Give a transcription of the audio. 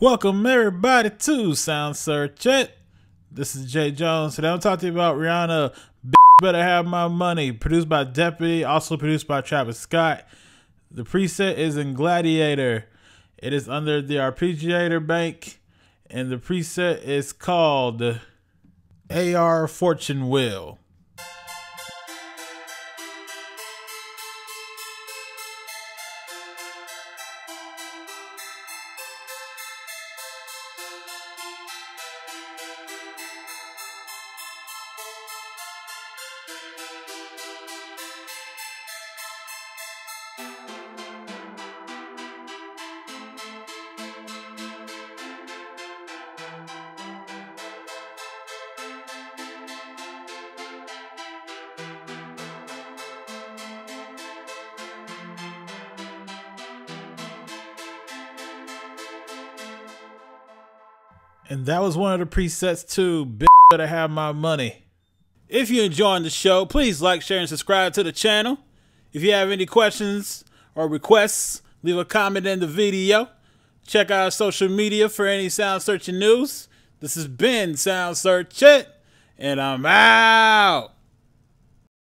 Welcome everybody to Sound Searchin. This is Jay Jones. Today I'm talking to you about Rihanna, Bitch Better Have My Money, produced by Deputy, also produced by Travis Scott. The preset is in Gladiator. It is under the Arpeggiator Bank, and the preset is called AR Fortune Wheel. And that was one of the presets to Bitch Better Have My Money. If you're enjoying the show, please like, share, and subscribe to the channel. If you have any questions or requests, leave a comment in the video. Check out our social media for any Sound Searchin news. This has been Sound Searchin, and I'm out.